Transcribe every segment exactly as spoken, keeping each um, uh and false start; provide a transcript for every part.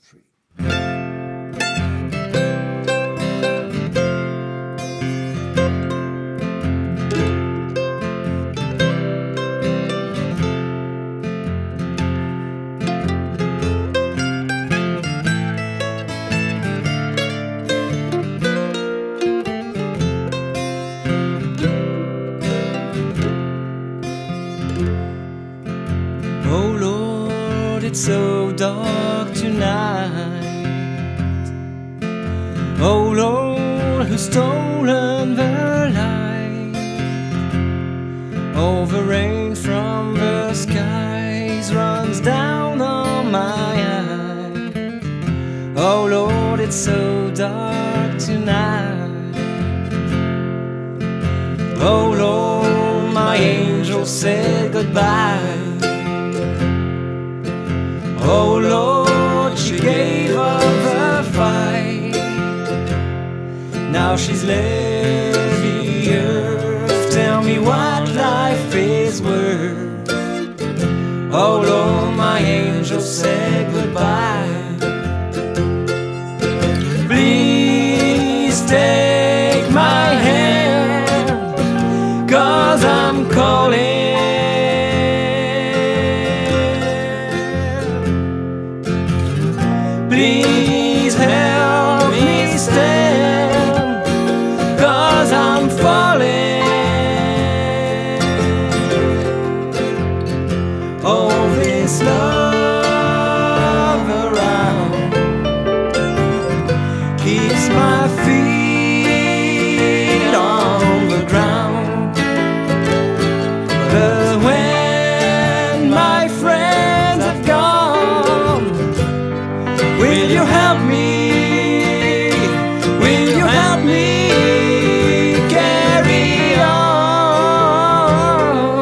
free. Oh Lord, it's so dark tonight. Oh Lord, who's stolen the light? Oh, the rain from the skies runs down on my eyes. Oh Lord, it's so dark tonight. Oh Lord, my angel said goodbye. Oh Lord, she gave up the fight. Now she's left the earth. Tell me what life is worth. Oh Lord, my angel said goodbye. Please take my hand, 'cause I'm calling. Please help me stand, 'cause I'm falling. All this love around keeps my feet on the ground. But when my friends have gone, will you help me? Will you help me carry on?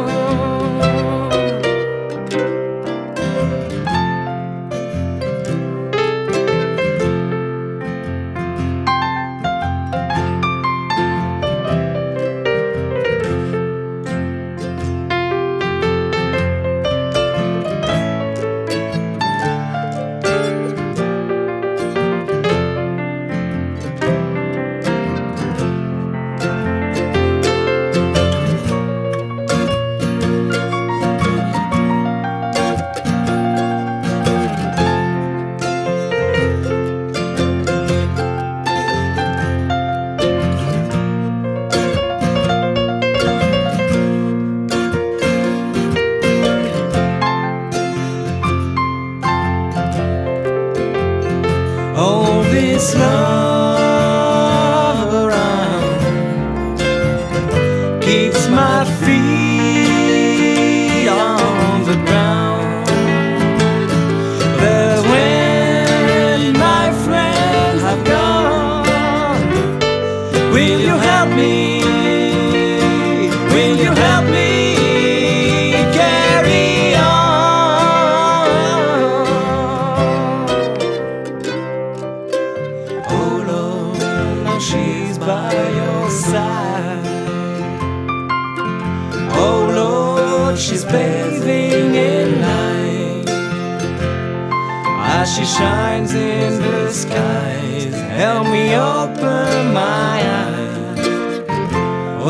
All this love around keeps my feet on the ground. But when my friends have gone, will you help me? Will you help me? She's by your side. Oh Lord, she's bathing in light. As she shines in the skies, help me open my eyes.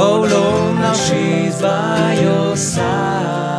Oh Lord, now she's by your side.